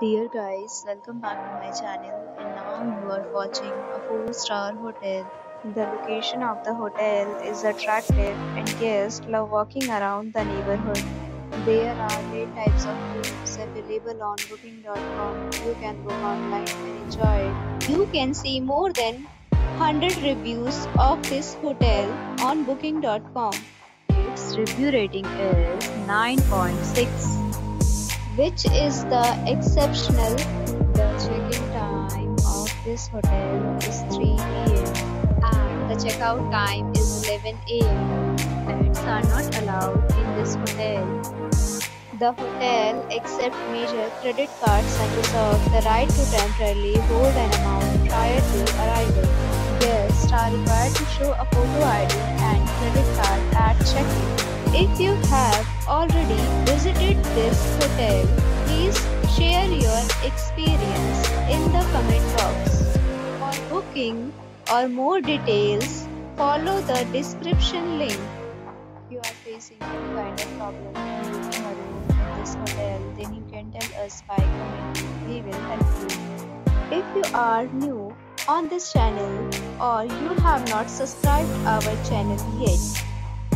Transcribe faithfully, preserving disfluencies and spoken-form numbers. Dear guys, welcome back to my channel, and now you are watching a four star hotel. The location of the hotel is attractive and guests love walking around the neighborhood. There are eight types of rooms available on booking dot com. You can book online and enjoy it. You can see more than one hundred reviews of this hotel on booking dot com. Its review rating is nine point six. Which is the exceptional. The check-in time of this hotel is three p m and the checkout time is eleven a m Pets are not allowed in this hotel. The hotel accepts major credit cards and reserves the right to temporarily hold an amount prior to arrival. Guests are required to show a photo I D and credit card at check-in. If you have already visited this hotel, please share your experience in the comment box. For booking or more details, follow the description link. If you are facing any kind of problem in booking a room in this hotel, then you can tell us by commenting. We will help you. If you are new on this channel or you have not subscribed our channel yet,